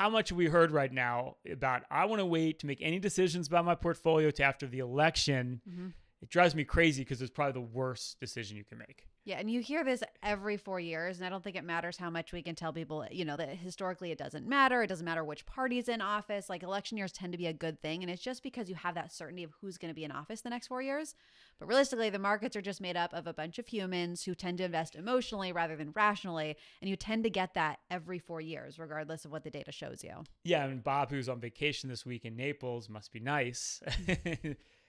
how much we heard right now about, I want to wait to make any decisions about my portfolio to after the election. Mm-hmm. It drives me crazy because it's probably the worst decision you can make. Yeah. And you hear this every 4 years, and I don't think it matters how much we can tell people, you know, that historically it doesn't matter. It doesn't matter which party's in office. Like, election years tend to be a good thing. And it's just because you have that certainty of who's going to be in office the next 4 years. But realistically, the markets are just made up of a bunch of humans who tend to invest emotionally rather than rationally. And you tend to get that every 4 years, regardless of what the data shows you. Yeah. And Bob, who's on vacation this week in Naples, must be nice.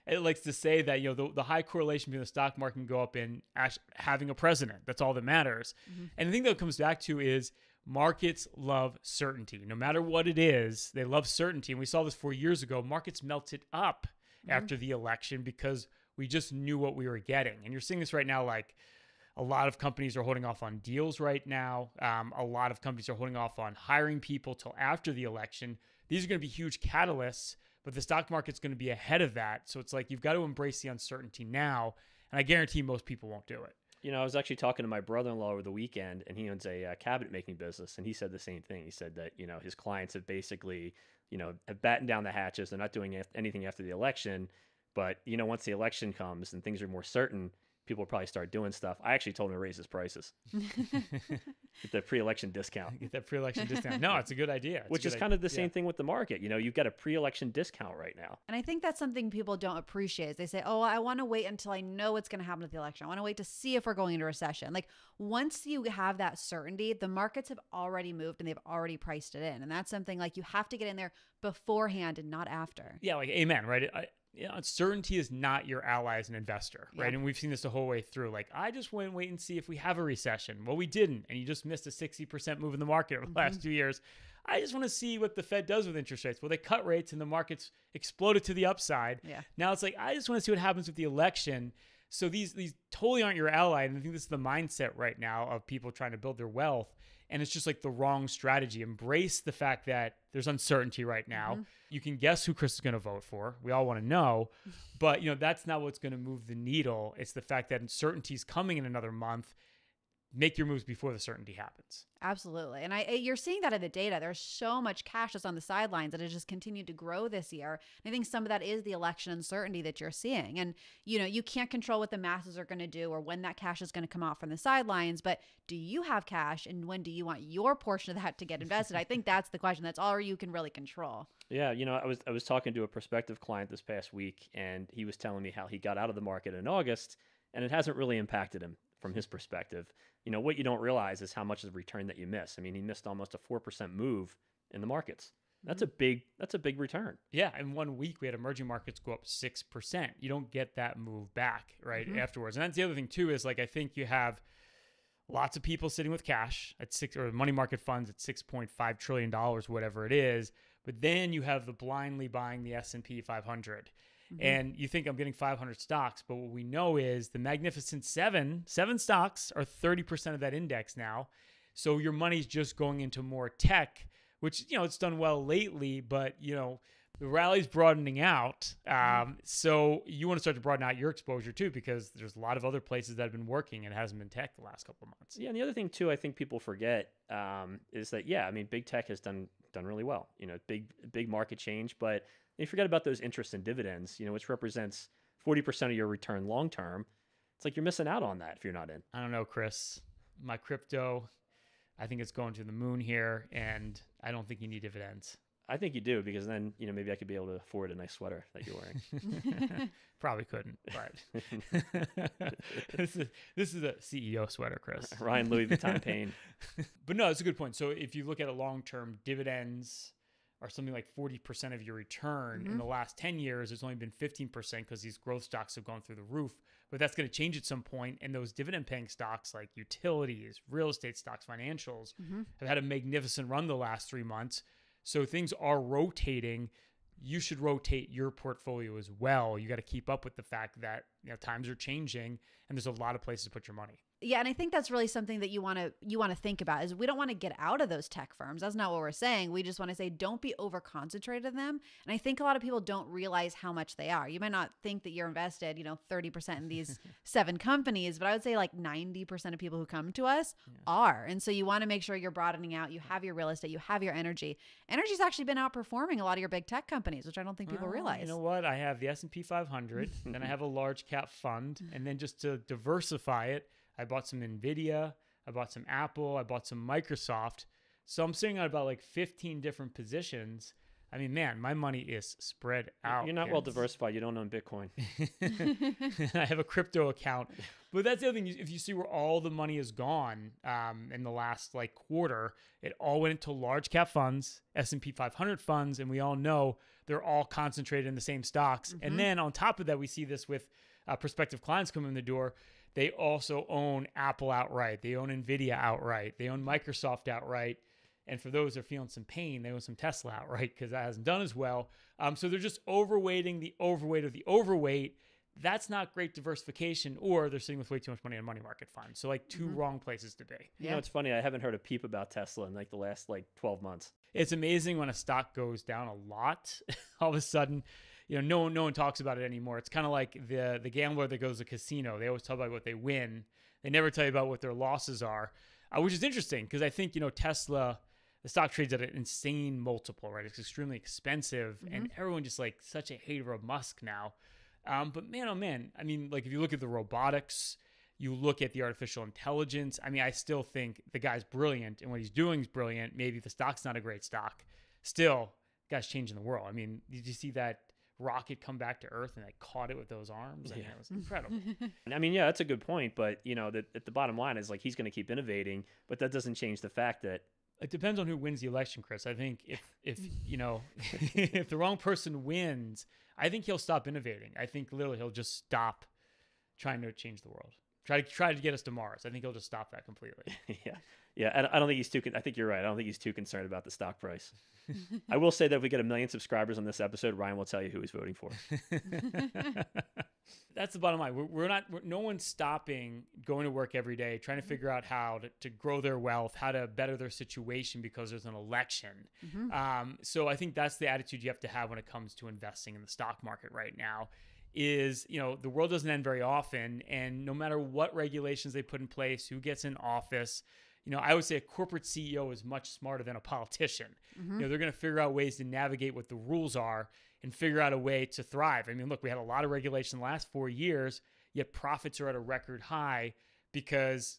It likes to say that, you know, the high correlation between the stock market can go up in having a president. That's all that matters. Mm-hmm. And the thing that it comes back to is markets love certainty. No matter what it is, they love certainty. And we saw this 4 years ago. Markets melted up mm-hmm. after the election because we just knew what we were getting. And you're seeing this right now, like a lot of companies are holding off on deals right now. A lot of companies are holding off on hiring people till after the election. These are going to be huge catalysts. But the stock market's going to be ahead of that. So it's like, you've got to embrace the uncertainty now. And I guarantee most people won't do it. You know, I was actually talking to my brother-in-law over the weekend, and he owns a cabinet making business. And he said the same thing. He said that, you know, his clients have basically, you know, have battened down the hatches. They're not doing anything after the election. But, you know, once the election comes and things are more certain, people will probably start doing stuff. I actually told him to raise his prices. Get the pre-election discount. Get that pre-election discount. No, it's a good idea. Which is kind of the same thing with the market. You know, you've got a pre-election discount right now. And I think that's something people don't appreciate is they say, oh, I want to wait until I know what's going to happen with the election. I want to wait to see if we're going into recession. Like, once you have that certainty, the markets have already moved and they've already priced it in. And that's something like you have to get in there beforehand and not after. Yeah, like amen, right? Yeah, uncertainty is not your ally as an investor, right? Yeah. And we've seen this the whole way through. Like, I just went and wait and see if we have a recession. Well, we didn't. And you just missed a 60% move in the market over the last 2 years. I just want to see what the Fed does with interest rates. Well, they cut rates and the markets exploded to the upside. Yeah. Now it's like, I just want to see what happens with the election. So these totally aren't your ally. And I think this is the mindset right now of people trying to build their wealth. And it's just like the wrong strategy. Embrace the fact that there's uncertainty right now. Mm-hmm. You can guess who Chris is going to vote for. We all want to know. But, you know, that's not what's going to move the needle. It's the fact that uncertainty is coming in another month. Make your moves before the certainty happens. Absolutely. And you're seeing that in the data. There's so much cash that's on the sidelines that has just continued to grow this year. And I think some of that is the election uncertainty that you're seeing. And, you know, you can't control what the masses are going to do or when that cash is going to come off from the sidelines. But do you have cash? And when do you want your portion of that to get invested? I think that's the question. That's all you can really control. Yeah. You know, I was talking to a prospective client this past week, and he was telling me how he got out of the market in August, and it hasn't really impacted him from his perspective. You know, what you don't realize is how much of the return that you miss. I mean, he missed almost a 4% move in the markets. That's a big return. Yeah. In 1 week, we had emerging markets go up 6%. You don't get that move back right afterwards. And that's the other thing too, is like, I think you have lots of people sitting with cash at six or money market funds at $6.5 trillion, whatever it is. But then you have the blindly buying the S&P 500. And you think I'm getting 500 stocks, but what we know is the Magnificent seven stocks are 30% of that index now. So your money's just going into more tech, which, you know, it's done well lately, but, you know, the rally's broadening out. So you want to start to broaden out your exposure too, because there's a lot of other places that have been working and it hasn't been tech the last couple of months. Yeah. And the other thing too, I think people forget is that, yeah, I mean, big tech has done really well, you know, big market change, but you forget about those interests and dividends, you know, which represents 40% of your return long-term. It's like you're missing out on that if you're not in. I don't know, Chris. My crypto, I think it's going to the moon here, and I don't think you need dividends. I think you do, because then, you know, maybe I could be able to afford a nice sweater that you're wearing. Probably couldn't, but this is a CEO sweater, Chris. Ryan Louis Vuitton Payne. But no, it's a good point. So if you look at a long-term, dividends are something like 40% of your return. In the last 10 years, it's only been 15% because these growth stocks have gone through the roof, but that's going to change at some point. And those dividend paying stocks like utilities, real estate stocks, financials have had a magnificent run the last 3 months. So things are rotating. You should rotate your portfolio as well. You got to keep up with the fact that, you know, times are changing and there's a lot of places to put your money. Yeah, and I think that's really something that you want to think about, is we don't want to get out of those tech firms. That's not what we're saying. We just want to say don't be over concentrated in them. And I think a lot of people don't realize how much they are. You might not think that you're invested, 30% in these 7 companies, but I would say like 90% of people who come to us are. And so you want to make sure you're broadening out. You have your real estate, you have your energy. Energy's actually been outperforming a lot of your big tech companies, which I don't think people realize. You know what? I have the S&P 500, then I have a large cap fund, and then just to diversify it, I bought some Nvidia, I bought some Apple, I bought some Microsoft. So I'm sitting on about like 15 different positions. I mean, man, my money is spread out. You're not well diversified. You don't own Bitcoin. I have a crypto account. But that's the other thing. If you see where all the money is gone in the last like quarter, it all went into large cap funds, S&P 500 funds, and we all know they're all concentrated in the same stocks. Mm-hmm. And then on top of that, we see this with prospective clients coming in the door. They also own Apple outright. They own Nvidia outright. They own Microsoft outright. And for those that are feeling some pain, they own some Tesla outright because that hasn't done as well. So they're just overweighting the overweight of the overweight. That's not great diversification, or they're sitting with way too much money in money market funds. So like two wrong places to be. You know, it's funny. I haven't heard a peep about Tesla in like the last like 12 months. It's amazing when a stock goes down a lot, all of a sudden, no one talks about it anymore. It's kind of like the gambler that goes to the casino. They always tell about what they win. They never tell you about what their losses are, which is interesting because I think, Tesla, the stock trades at an insane multiple, right? It's extremely expensive. Mm-hmm. And everyone just like such a hater of Musk now. But man, oh man, I mean, like if you look at the robotics, you look at the artificial intelligence. I mean, I still think the guy's brilliant and what he's doing is brilliant. Maybe the stock's not a great stock. Still, the guy's changing the world. I mean, did you see that rocket come back to Earth and I caught it with those arms? I mean, it was incredible. I mean, yeah, that's a good point. But, the bottom line is like he's going to keep innovating, but that doesn't change the fact that it depends on who wins the election, Chris. I think if the wrong person wins, I think he'll stop innovating. I think literally he'll just stop trying to change the world. Try to get us to Mars. I think he'll just stop that completely. Yeah. I don't think he's too. I think you're right. I don't think he's too concerned about the stock price. I will say that if we get 1 million subscribers on this episode, Ryan will tell you who he's voting for. That's the bottom line. No one's stopping going to work every day, trying to figure out how to grow their wealth, how to better their situation because there's an election. Mm-hmm. So I think that's the attitude you have to have when it comes to investing in the stock market right now is, the world doesn't end very often. And no matter what regulations they put in place, who gets in office, I would say a corporate CEO is much smarter than a politician. Mm-hmm. They're going to figure out ways to navigate what the rules are and figure out a way to thrive. I mean, look, we had a lot of regulation the last 4 years, yet profits are at a record high because,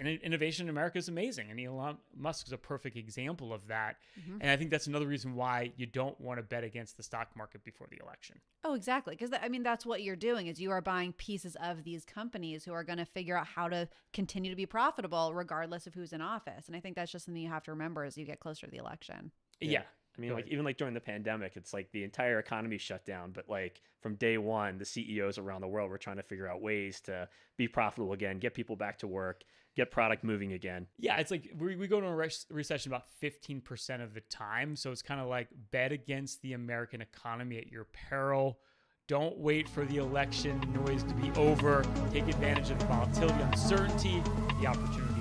innovation in America is amazing. And Elon Musk is a perfect example of that. Mm-hmm. And I think that's another reason why you don't want to bet against the stock market before the election. Oh, exactly. Because that's what you're doing is you are buying pieces of these companies who are going to figure out how to continue to be profitable regardless of who's in office. And I think that's just something you have to remember as you get closer to the election. Yeah. I mean, like even like during the pandemic, it's like the entire economy shut down. But like from day one, the CEOs around the world were trying to figure out ways to be profitable again, get people back to work, get product moving again. Yeah, it's like we go into a recession about 15% of the time. So it's kind of like bet against the American economy at your peril. Don't wait for the election noise to be over. Take advantage of the volatility, uncertainty, the opportunity.